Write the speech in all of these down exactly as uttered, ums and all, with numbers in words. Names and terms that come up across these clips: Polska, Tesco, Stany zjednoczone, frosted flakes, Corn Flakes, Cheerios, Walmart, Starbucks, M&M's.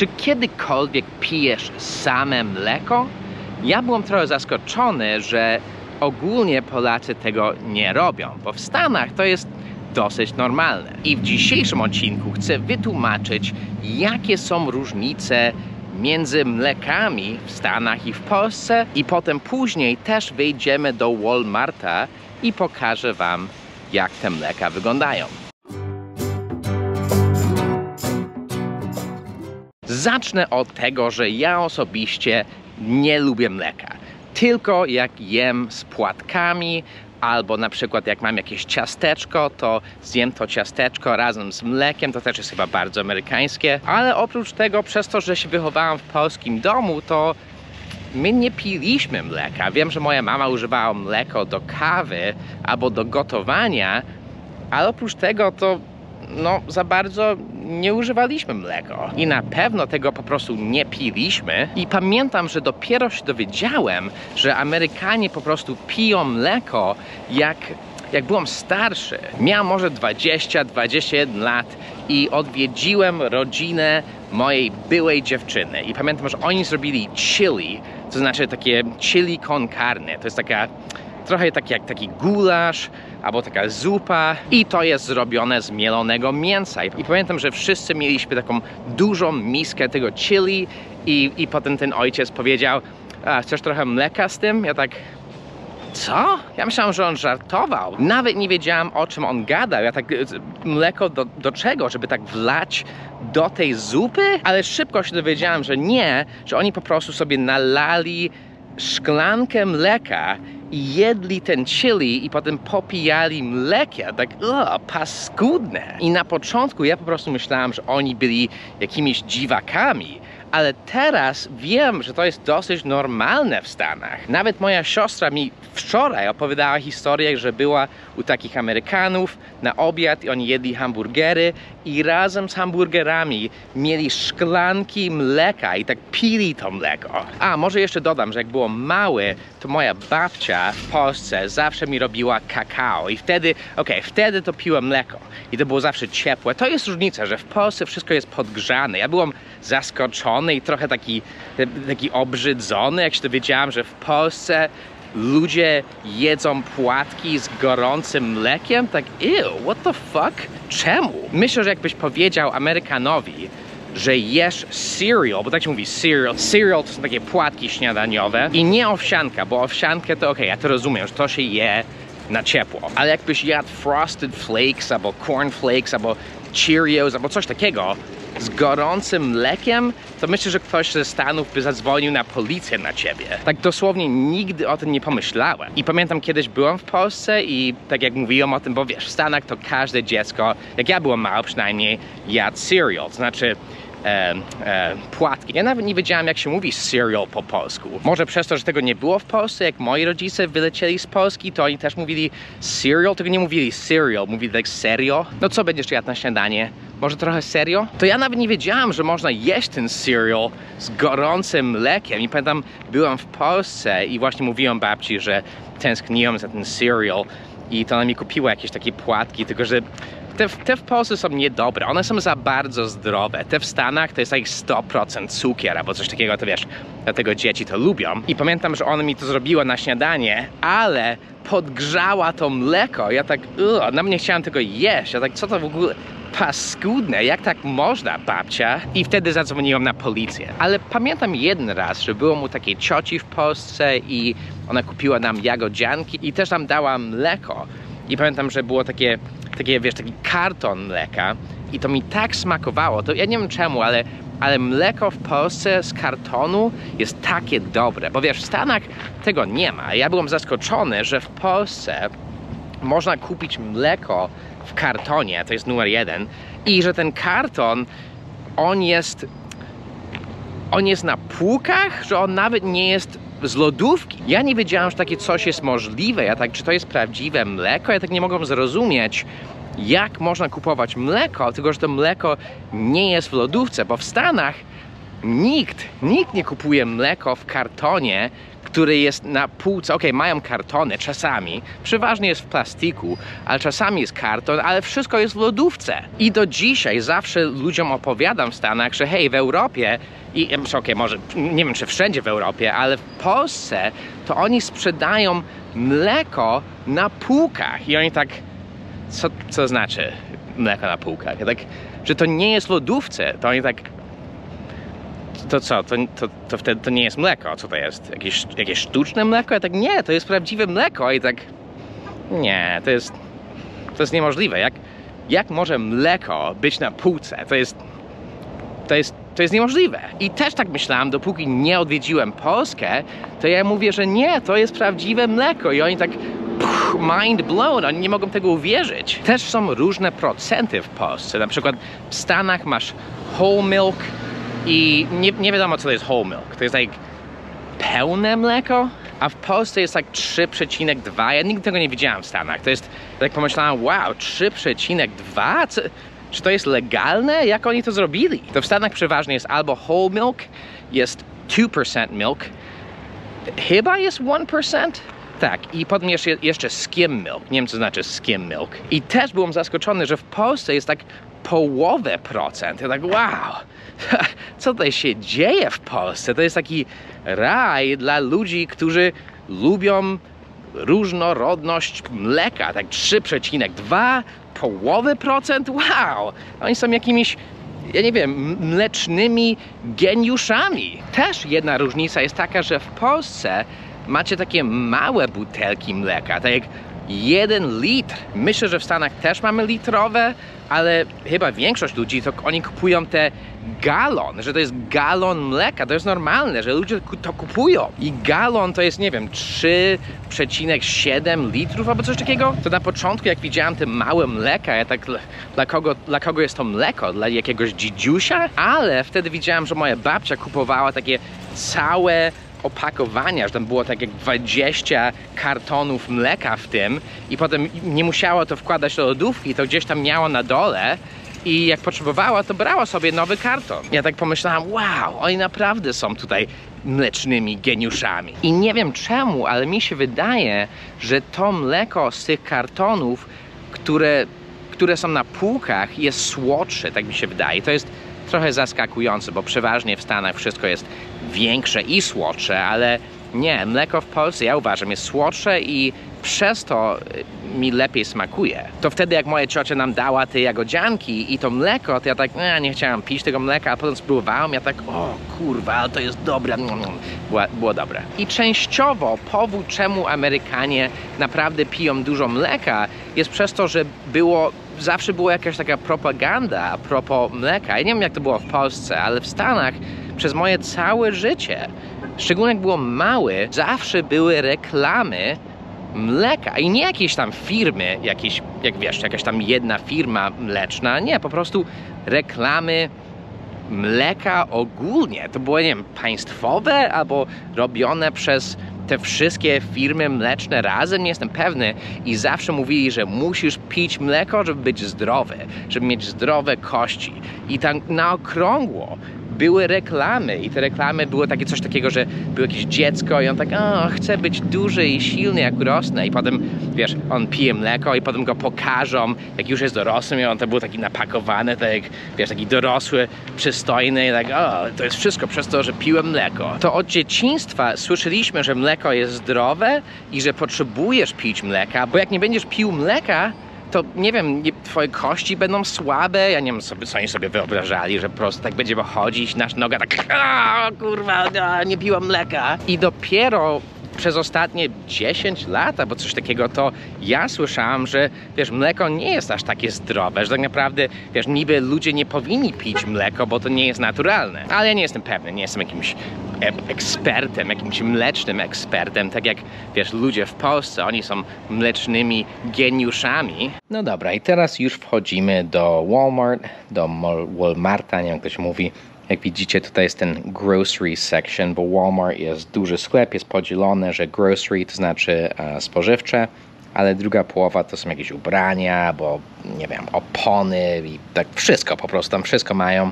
Czy kiedykolwiek pijesz same mleko? Ja byłem trochę zaskoczony, że ogólnie Polacy tego nie robią, bo w Stanach to jest dosyć normalne. I w dzisiejszym odcinku chcę wytłumaczyć, jakie są różnice między mlekami w Stanach i w Polsce, i potem później też wejdziemy do Walmarta i pokażę wam, jak te mleka wyglądają. Zacznę od tego, że ja osobiście nie lubię mleka. Tylko jak jem z płatkami, albo na przykład jak mam jakieś ciasteczko, to zjem to ciasteczko razem z mlekiem. To też jest chyba bardzo amerykańskie. Ale oprócz tego, przez to, że się wychowałam w polskim domu, to my nie piliśmy mleka. Wiem, że moja mama używała mleko do kawy albo do gotowania, ale oprócz tego to no za bardzo nie używaliśmy mleko i na pewno tego po prostu nie piliśmy. I pamiętam, że dopiero się dowiedziałem, że Amerykanie po prostu piją mleko, jak, jak byłem starszy. Miałem może dwadzieścia, dwadzieścia jeden lat i odwiedziłem rodzinę mojej byłej dziewczyny i pamiętam, że oni zrobili chili, to znaczy takie chili con carne. To jest taka trochę tak jak taki gulasz albo taka zupa i to jest zrobione z mielonego mięsa. I pamiętam, że wszyscy mieliśmy taką dużą miskę tego chili i, i potem ten ojciec powiedział: a, chcesz trochę mleka z tym? Ja tak, co? Ja myślałem, że on żartował. Nawet nie wiedziałam, o czym on gadał. Ja tak, mleko do, do czego? Żeby tak wlać do tej zupy? Ale szybko się dowiedziałam, że nie, że oni po prostu sobie nalali szklankę mleka i jedli ten chili i potem popijali mlekiem. Tak, o, paskudne. I na początku ja po prostu myślałem, że oni byli jakimiś dziwakami, ale teraz wiem, że to jest dosyć normalne w Stanach. Nawet moja siostra mi wczoraj opowiadała historię, że była u takich Amerykanów na obiad i oni jedli hamburgery i razem z hamburgerami mieli szklanki mleka i tak pili to mleko. A może jeszcze dodam, że jak byłem mały, to moja babcia w Polsce zawsze mi robiła kakao i wtedy, okej, okay, wtedy to piłem mleko i to było zawsze ciepłe. To jest różnica, że w Polsce wszystko jest podgrzane. Ja byłem zaskoczony i trochę taki, taki obrzydzony, jak się dowiedziałam, że w Polsce ludzie jedzą płatki z gorącym mlekiem. Tak, ew, what the fuck? Czemu? Myślę, że jakbyś powiedział Amerykanowi, że jesz cereal, bo tak się mówi cereal. Cereal to są takie płatki śniadaniowe i nie owsianka, bo owsiankę to okej, okay, ja to rozumiem, że to się je na ciepło. Ale jakbyś jadł frosted flakes, albo corn flakes, albo Cheerios, albo coś takiego z gorącym mlekiem, to myślę, że ktoś ze Stanów by zadzwonił na policję na ciebie. Tak dosłownie nigdy o tym nie pomyślałem. I pamiętam, kiedyś byłem w Polsce i tak jak mówiłem o tym, bo wiesz, w Stanach to każde dziecko, jak ja byłem mały przynajmniej, jadł cereal, to znaczy E, e, płatki. Ja nawet nie wiedziałem, jak się mówi cereal po polsku. Może przez to, że tego nie było w Polsce, jak moi rodzice wylecieli z Polski, to oni też mówili cereal, tylko nie mówili cereal, mówili tak serio. No co będziesz jadł na śniadanie? Może trochę serio? To ja nawet nie wiedziałem, że można jeść ten cereal z gorącym mlekiem. I pamiętam, byłem w Polsce i właśnie mówiłem babci, że tęskniłem za ten cereal i to ona mi kupiła jakieś takie płatki, tylko że Te, te w Polsce są niedobre, one są za bardzo zdrowe. Te w Stanach to jest tak sto procent cukier albo coś takiego, to wiesz, dlatego dzieci to lubią. I pamiętam, że ona mi to zrobiła na śniadanie, ale podgrzała to mleko. Ja tak, ugh, na mnie chciałem tego jeść. Ja tak, co to w ogóle? Paskudne, jak tak można, babcia? I wtedy zadzwoniłam na policję. Ale pamiętam jeden raz, że byłam u takiej cioci w Polsce i ona kupiła nam jagodzianki i też nam dała mleko. I pamiętam, że było takie, takie, wiesz, taki karton mleka i to mi tak smakowało. To ja nie wiem czemu, ale, ale mleko w Polsce z kartonu jest takie dobre. Bo wiesz, w Stanach tego nie ma. Ja byłem zaskoczony, że w Polsce można kupić mleko w kartonie, to jest numer jeden, i że ten karton, on jest, on jest na półkach, że on nawet nie jest z lodówki. Ja nie wiedziałam, że takie coś jest możliwe. Ja tak, czy to jest prawdziwe mleko? Ja tak nie mogłem zrozumieć, jak można kupować mleko, tylko że to mleko nie jest w lodówce, bo w Stanach nikt, nikt nie kupuje mleko w kartonie, który jest na półce, okej, okay, mają kartony czasami, przeważnie jest w plastiku, ale czasami jest karton, ale wszystko jest w lodówce. I do dzisiaj zawsze ludziom opowiadam w Stanach, że hej, w Europie, i okay, może, nie wiem czy wszędzie w Europie, ale w Polsce to oni sprzedają mleko na półkach. I oni tak, co, co znaczy mleko na półkach? Ja tak, że to nie jest w lodówce, to oni tak... To co? To, to, to wtedy to nie jest mleko. Co to jest? Jakieś, jakieś sztuczne mleko? Ja tak, nie, to jest prawdziwe mleko. I tak, nie, to jest, to jest niemożliwe. Jak, jak może mleko być na półce? To jest, to jest, to jest niemożliwe. I też tak myślałem, dopóki nie odwiedziłem Polskę, to ja mówię, że nie, to jest prawdziwe mleko. I oni tak, pff, mind blown, oni nie mogą tego uwierzyć. Też są różne procenty w Polsce. Na przykład w Stanach masz whole milk, i nie, nie wiadomo, co to jest whole milk. To jest like, pełne mleko, a w Polsce jest tak trzy przecinek dwa. Ja nigdy tego nie widziałem w Stanach. To jest, tak pomyślałem, wow, trzy przecinek dwa? Czy to jest legalne? Jak oni to zrobili? To w Stanach przeważnie jest albo whole milk, jest dwa procent milk, chyba jest jeden procent? Tak, i potem jeszcze skim milk. Nie wiem, co znaczy skim milk. I też byłem zaskoczony, że w Polsce jest tak połowę procent. Ja tak, wow, co tutaj się dzieje w Polsce? To jest taki raj dla ludzi, którzy lubią różnorodność mleka. Tak trzy przecinek dwa, połowy procent, wow! Oni są jakimiś, ja nie wiem, mlecznymi geniuszami. Też jedna różnica jest taka, że w Polsce macie takie małe butelki mleka, tak jak jeden litr. Myślę, że w Stanach też mamy litrowe, ale chyba większość ludzi, to oni kupują te galon, że to jest galon mleka. To jest normalne, że ludzie to kupują. I galon to jest, nie wiem, trzy przecinek siedem litrów albo coś takiego. To na początku, jak widziałem te małe mleka, ja tak, dla kogo, dla kogo jest to mleko? Dla jakiegoś dzidziusia? Ale wtedy widziałem, że moja babcia kupowała takie całe opakowania, że tam było tak jak dwadzieścia kartonów mleka w tym i potem nie musiało to wkładać do lodówki, to gdzieś tam miało na dole i jak potrzebowała, to brała sobie nowy karton. Ja tak pomyślałam, wow, oni naprawdę są tutaj mlecznymi geniuszami. I nie wiem czemu, ale mi się wydaje, że to mleko z tych kartonów, które, które są na półkach, jest słodsze, tak mi się wydaje. To jest trochę zaskakujące, bo przeważnie w Stanach wszystko jest większe i słodsze, ale nie, mleko w Polsce, ja uważam, jest słodsze i przez to mi lepiej smakuje. To wtedy, jak moja ciocia nam dała te jagodzianki i to mleko, to ja tak, nie, nie chciałam pić tego mleka, a potem spróbowałem, ja tak, o kurwa, ale to jest dobre, było, było dobre. I częściowo powód, czemu Amerykanie naprawdę piją dużo mleka, jest przez to, że było, zawsze była jakaś taka propaganda a propos mleka. Ja nie wiem, jak to było w Polsce, ale w Stanach przez moje całe życie, szczególnie jak byłem mały, zawsze były reklamy mleka i nie jakieś tam firmy, jakieś, jak wiesz, jakaś tam jedna firma mleczna, nie, po prostu reklamy mleka ogólnie. To było, nie wiem, państwowe albo robione przez te wszystkie firmy mleczne razem, nie jestem pewny, i zawsze mówili, że musisz pić mleko, żeby być zdrowy, żeby mieć zdrowe kości. I tam na okrągło były reklamy i te reklamy było takie coś takiego, że było jakieś dziecko i on tak, o, chce być duży i silny jak urosnę, i potem, wiesz, on pije mleko i potem go pokażą, jak już jest dorosły, i on to był taki napakowany, tak jak, wiesz, taki dorosły, przystojny i tak, o, to jest wszystko przez to, że piłem mleko. To od dzieciństwa słyszeliśmy, że mleko jest zdrowe i że potrzebujesz pić mleka, bo jak nie będziesz pił mleka, to nie wiem, nie, twoje kości będą słabe, ja nie wiem, sobie, co oni sobie wyobrażali, że po prostu tak będziemy chodzić, nasz noga tak, a, kurwa, a, nie piłam mleka. I dopiero przez ostatnie dziesięć lat, albo coś takiego, to ja słyszałam, że, wiesz, mleko nie jest aż takie zdrowe, że tak naprawdę, wiesz, niby ludzie nie powinni pić mleko, bo to nie jest naturalne. Ale ja nie jestem pewny, nie jestem jakimś ekspertem, jakimś mlecznym ekspertem, tak jak, wiesz, ludzie w Polsce, oni są mlecznymi geniuszami. No dobra, i teraz już wchodzimy do Walmart, do Walmarta, nie wiem, jak to się mówi. Jak widzicie, tutaj jest ten grocery section, bo Walmart jest duży sklep, jest podzielone, że grocery to znaczy e, spożywcze, ale druga połowa to są jakieś ubrania, bo nie wiem, opony i tak wszystko, po prostu tam wszystko mają.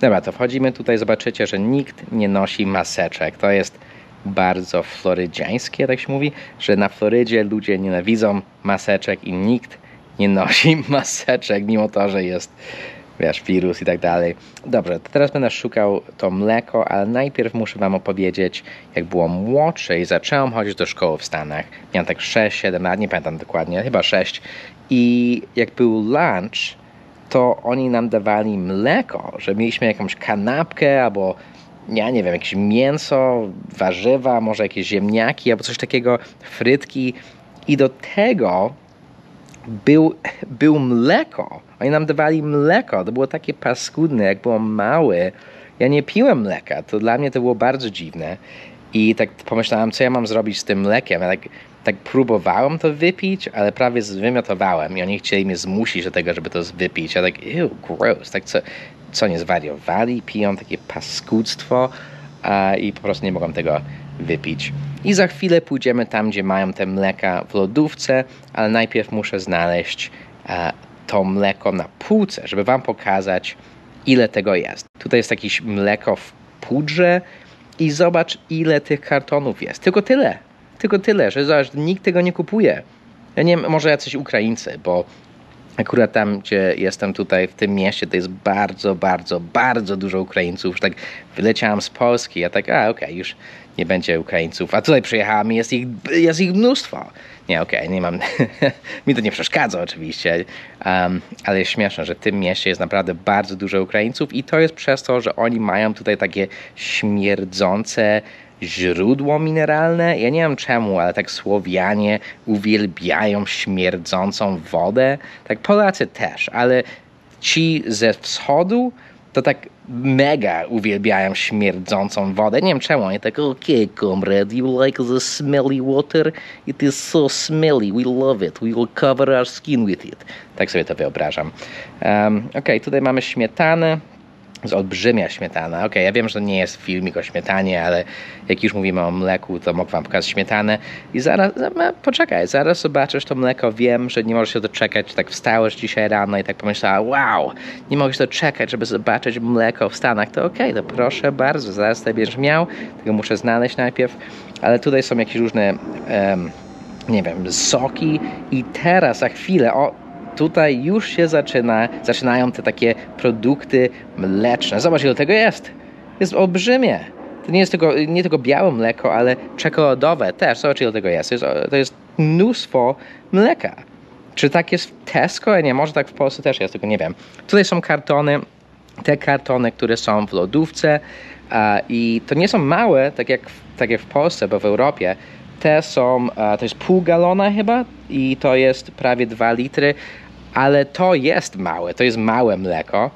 Dobra, to wchodzimy tutaj, zobaczycie, że nikt nie nosi maseczek. To jest bardzo florydziańskie, tak się mówi, że na Florydzie ludzie nienawidzą maseczek i nikt nie nosi maseczek, mimo to, że jest, wiesz, wirus i tak dalej. Dobrze, to teraz będę szukał to mleko, ale najpierw muszę wam opowiedzieć, jak było młodsze i zacząłem chodzić do szkoły w Stanach. Miałem tak sześć siedem lat, nie pamiętam dokładnie, chyba sześć. I jak był lunch, to oni nam dawali mleko, że mieliśmy jakąś kanapkę albo, ja nie wiem, jakieś mięso, warzywa, może jakieś ziemniaki albo coś takiego, frytki. I do tego był, był mleko. Oni nam dawali mleko. To było takie paskudne, jak byłem mały. Ja nie piłem mleka. To dla mnie to było bardzo dziwne. I tak pomyślałem, co ja mam zrobić z tym mlekiem. Ja tak, tak próbowałem to wypić, ale prawie zwymiotowałem. I oni chcieli mnie zmusić do tego, żeby to wypić. Ja tak, ew, gross. Tak co, co nie zwariowali? Piją takie paskudztwo. A, I po prostu nie mogłem tego wypić. I za chwilę pójdziemy tam, gdzie mają te mleka w lodówce. Ale najpierw muszę znaleźć a, to mleko na półce, żeby wam pokazać, ile tego jest. Tutaj jest jakieś mleko w pudrze i zobacz, ile tych kartonów jest. Tylko tyle, tylko tyle, że zobacz, nikt tego nie kupuje. Ja nie wiem, może jacyś Ukraińcy, bo akurat tam, gdzie jestem tutaj, w tym mieście, to jest bardzo, bardzo, bardzo dużo Ukraińców. Już tak wyleciałem z Polski, ja tak, a okej, okay, już nie będzie Ukraińców. A tutaj przyjechałem i jest ich, jest ich mnóstwo. Nie, okej, okay, nie mam... mi to nie przeszkadza oczywiście, um, ale jest śmieszne, że w tym mieście jest naprawdę bardzo dużo Ukraińców i to jest przez to, że oni mają tutaj takie śmierdzące źródło mineralne. Ja nie wiem czemu, ale tak Słowianie uwielbiają śmierdzącą wodę. Tak Polacy też, ale ci ze wschodu to tak mega uwielbiają śmierdzącą wodę. Nie wiem czemu, oni tak, okay, comrade, you like the smelly water? It is so smelly, we love it, we will cover our skin with it. Tak sobie to wyobrażam. Um, ok, tutaj mamy śmietanę. Z olbrzymia śmietana. Okej, okay, ja wiem, że to nie jest filmik o śmietanie, ale jak już mówimy o mleku, to mogę wam pokazać śmietanę. I zaraz, poczekaj, zaraz zobaczysz to mleko. Wiem, że nie możesz się doczekać. Tak wstałeś dzisiaj rano i tak pomyślałam, wow, nie mogę się doczekać, żeby zobaczyć mleko w Stanach. To okej, okay, to proszę bardzo, zaraz to będziesz miał. Tego muszę znaleźć najpierw. Ale tutaj są jakieś różne, um, nie wiem, soki. I teraz za chwilę, o, tutaj już się zaczyna, zaczynają te takie produkty mleczne. Zobacz, ile tego jest. Jest olbrzymie. To nie jest tylko, nie tylko białe mleko, ale czekoladowe też. Zobacz, ile tego jest. To jest, to jest mnóstwo mleka. Czy tak jest w Tesco? Nie, może tak w Polsce też jest, tylko nie wiem. Tutaj są kartony. Te kartony, które są w lodówce. A, I to nie są małe, tak jak, tak jak w Polsce, bo w Europie. Te są, a, to jest pół galona chyba i to jest prawie dwa litry. Ale to jest małe, to jest małe mleko.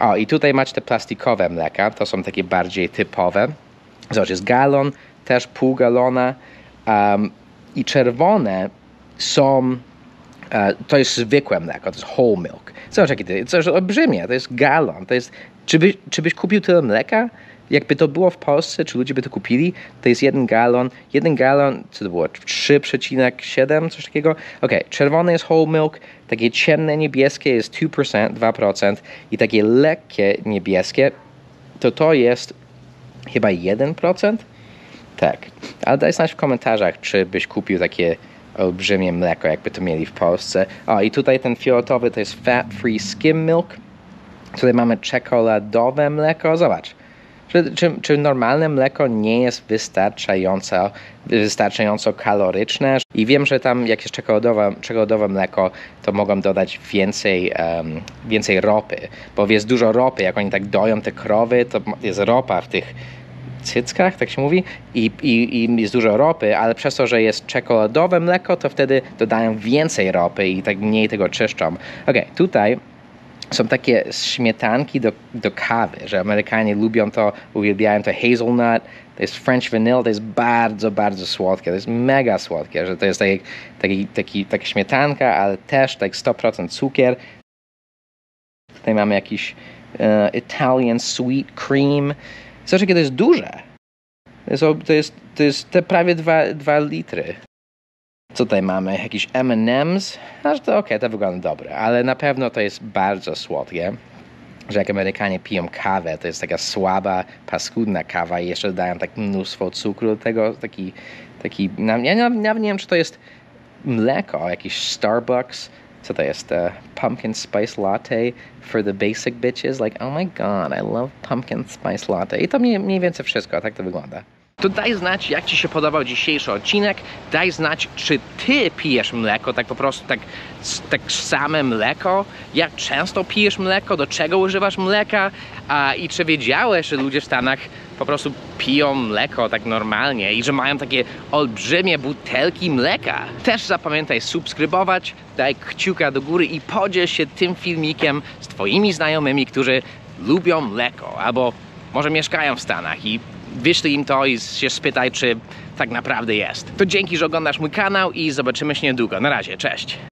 O, i tutaj macie te plastikowe mleka, to są takie bardziej typowe. Zobacz, jest galon, też pół galona. Um, I czerwone są, e, to jest zwykłe mleko, to jest whole milk. Zobacz, jakie to jest olbrzymie, to jest galon. To jest, czy, by, czy byś kupił tyle mleka? Jakby to było w Polsce, czy ludzie by to kupili? To jest jeden galon, jeden galon, co to było, trzy przecinek siedem, coś takiego. Ok, czerwone jest whole milk, takie ciemne niebieskie jest dwa procent, dwa procent i takie lekkie niebieskie, to to jest chyba jeden procent? Tak, ale daj znać w komentarzach, czy byś kupił takie olbrzymie mleko, jakby to mieli w Polsce. O, i tutaj ten fioletowy to jest fat free skim milk. Tutaj mamy czekoladowe mleko, zobacz. Czy, czy, czy normalne mleko nie jest wystarczająco, wystarczająco kaloryczne? I wiem, że tam jakieś czekoladowe, czekoladowe mleko, to mogą dodać więcej, um, więcej ropy. Bo jest dużo ropy, jak oni tak doją te krowy, to jest ropa w tych cyckach, tak się mówi, i, i, i jest dużo ropy, ale przez to, że jest czekoladowe mleko, to wtedy dodają więcej ropy i tak mniej tego czyszczą. Okej, okay, tutaj są takie śmietanki do, do kawy, że Amerykanie lubią to, uwielbiają to hazelnut, to jest French vanilla, to jest bardzo, bardzo słodkie, to jest mega słodkie, że to jest taki, taki, taki, taka śmietanka, ale też tak sto procent cukier. Tutaj mamy jakiś uh, Italian sweet cream. Zobacz, jakie to jest duże. To jest, to jest, to jest te prawie dwa litry. Co tutaj mamy? Jakiś M and M's? Znaczy to okej, okay, to wygląda dobre, ale na pewno to jest bardzo słodkie. że jak Amerykanie piją kawę, to jest taka słaba, paskudna kawa i jeszcze dają tak mnóstwo cukru do tego, taki, taki, ja nawet nie wiem, czy to jest mleko, jakiś Starbucks, co to jest, uh, pumpkin spice latte for the basic bitches, like, oh my god, I love pumpkin spice latte. I to mniej, mniej więcej wszystko, tak to wygląda. To daj znać, jak Ci się podobał dzisiejszy odcinek, daj znać, czy Ty pijesz mleko, tak po prostu, tak, tak same mleko, jak często pijesz mleko, do czego używasz mleka a, i czy wiedziałeś, że ludzie w Stanach po prostu piją mleko tak normalnie i że mają takie olbrzymie butelki mleka. Też zapamiętaj subskrybować, daj kciuka do góry i podziel się tym filmikiem z Twoimi znajomymi, którzy lubią mleko albo może mieszkają w Stanach i wyślij im to i się spytaj, czy tak naprawdę jest. To dzięki, że oglądasz mój kanał i zobaczymy się niedługo. Na razie, cześć!